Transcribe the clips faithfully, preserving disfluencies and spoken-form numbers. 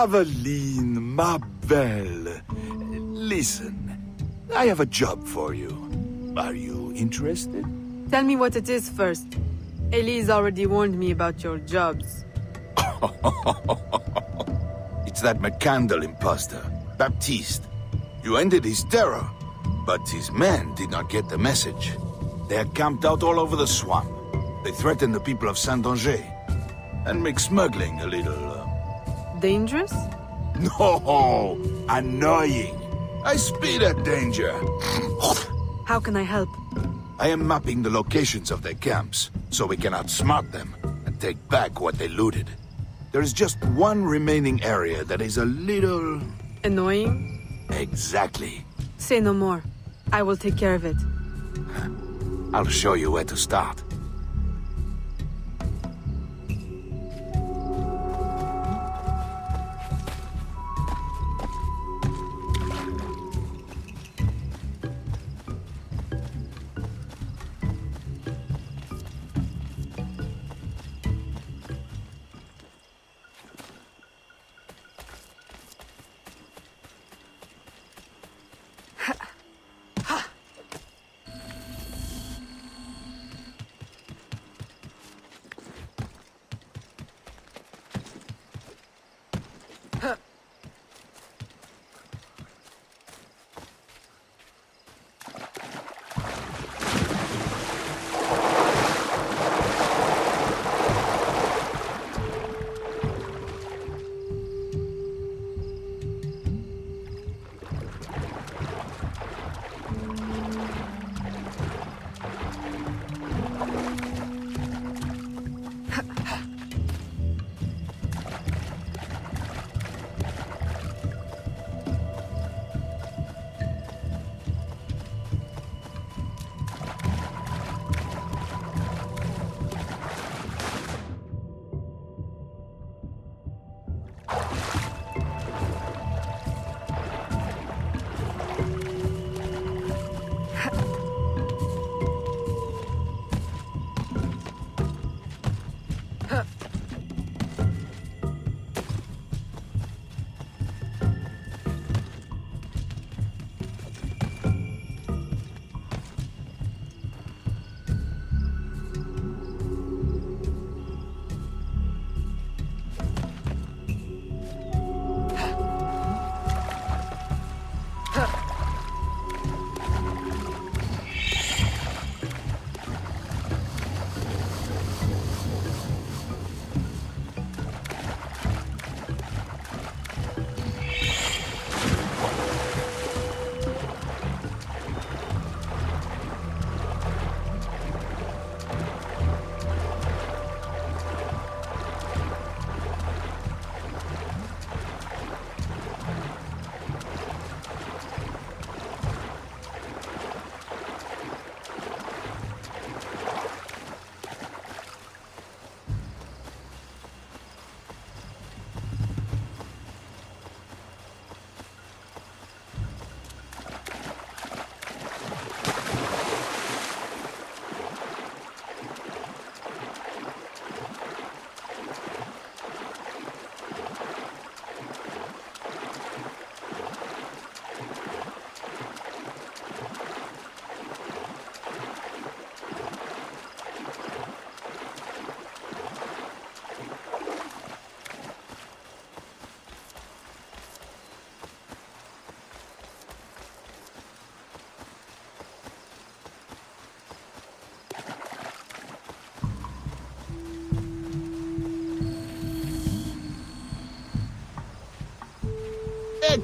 Aveline, ma belle. Listen, I have a job for you. Are you interested? Tell me what it is first. Elise already warned me about your jobs. It's that Mackandal imposter, Baptiste. You ended his terror, but his men did not get the message. They are camped out all over the swamp. They threaten the people of Saint-Danger and make smuggling a little... Uh... dangerous? No! Annoying! I spit at danger! How can I help? I am mapping the locations of their camps, so we can outsmart them and take back what they looted. There is just one remaining area that is a little... annoying? Exactly. Say no more. I will take care of it. I'll show you where to start.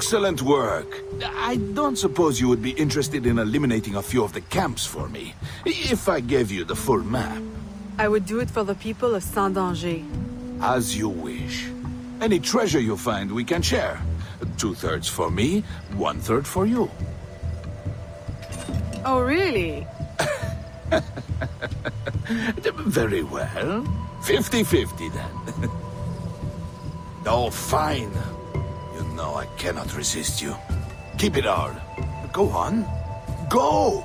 Excellent work. I don't suppose you would be interested in eliminating a few of the camps for me, if I gave you the full map. I would do it for the people of Saint-Danger. As you wish. Any treasure you find, we can share. Two-thirds for me, one-third for you. Oh, really? Very well. fifty fifty, then. Oh, fine. No, I cannot resist you. Keep it all. Go on. Go!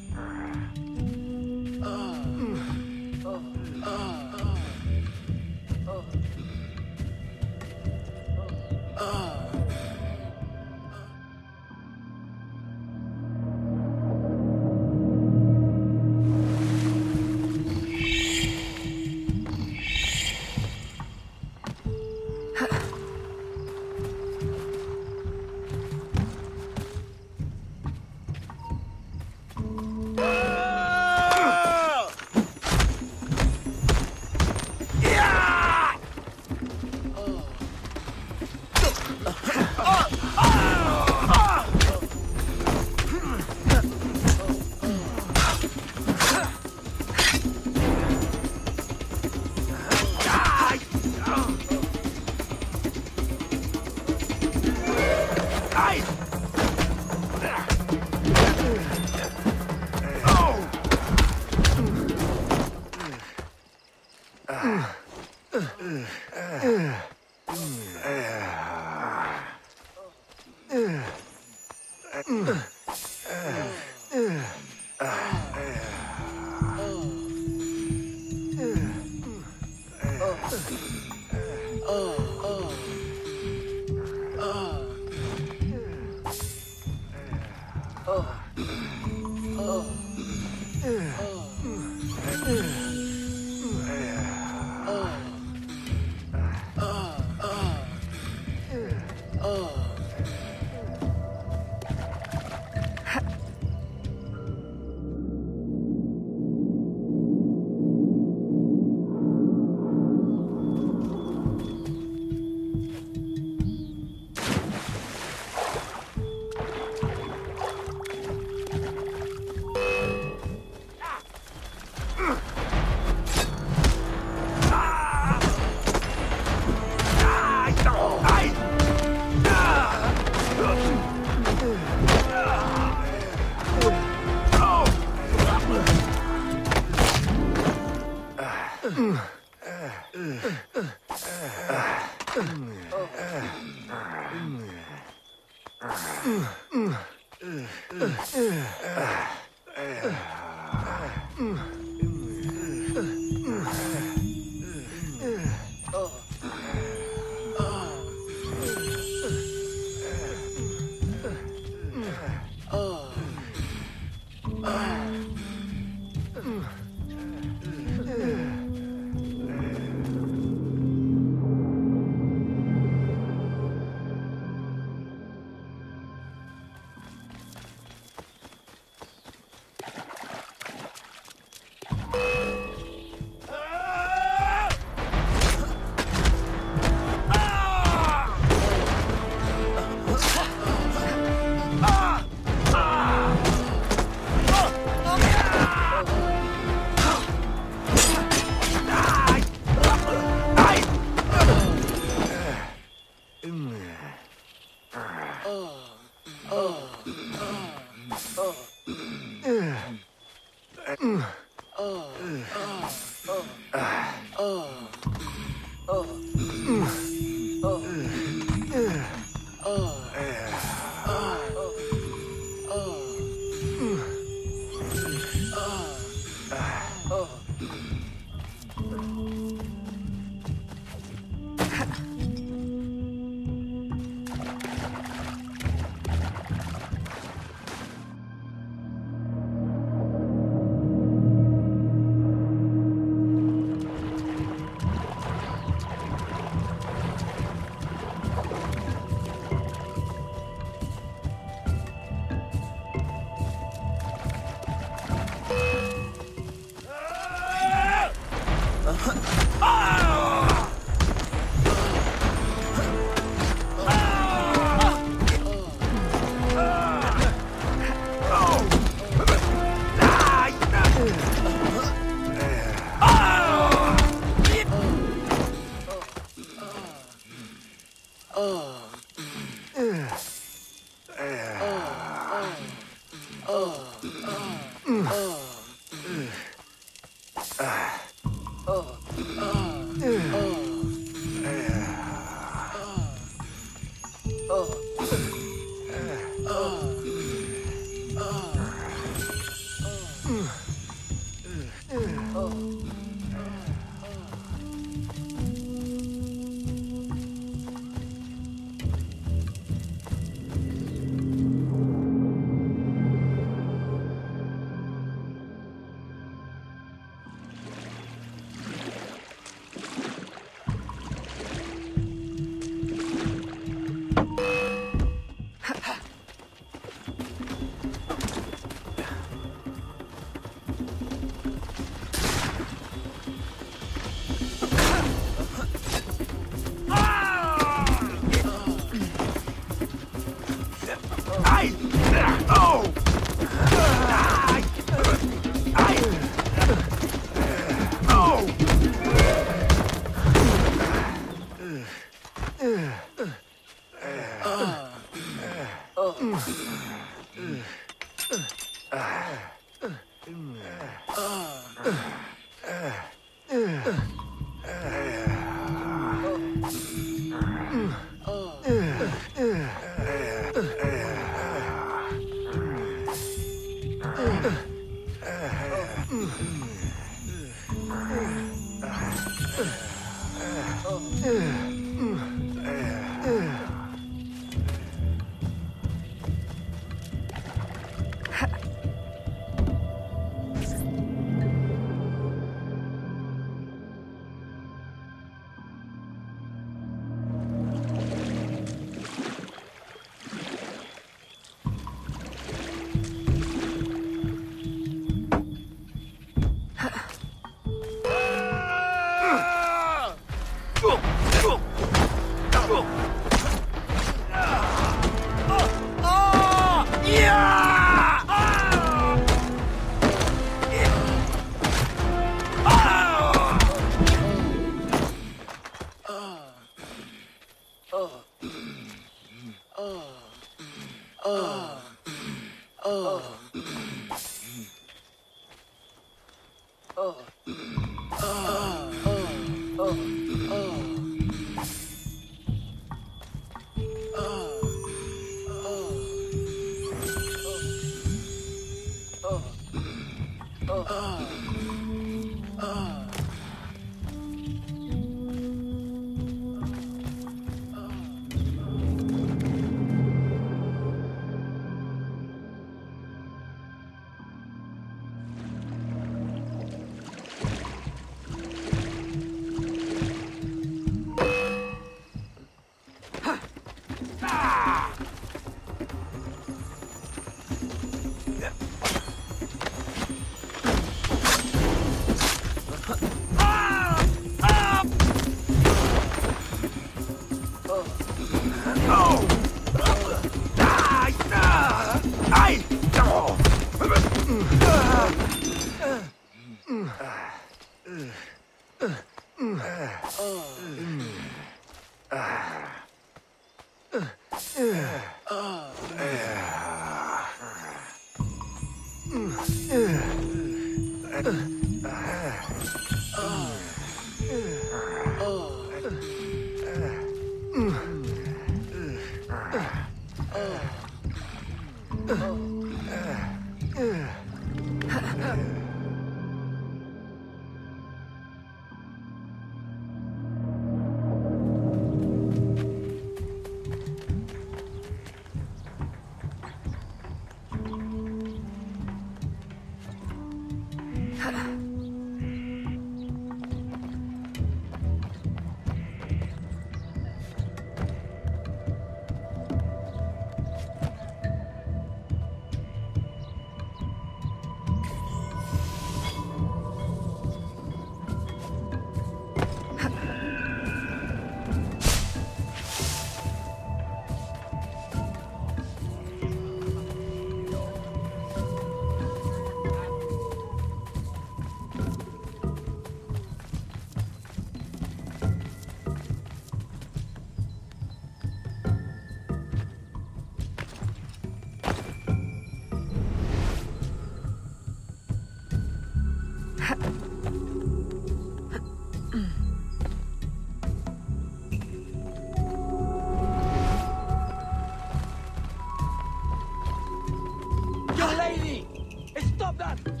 Stop that!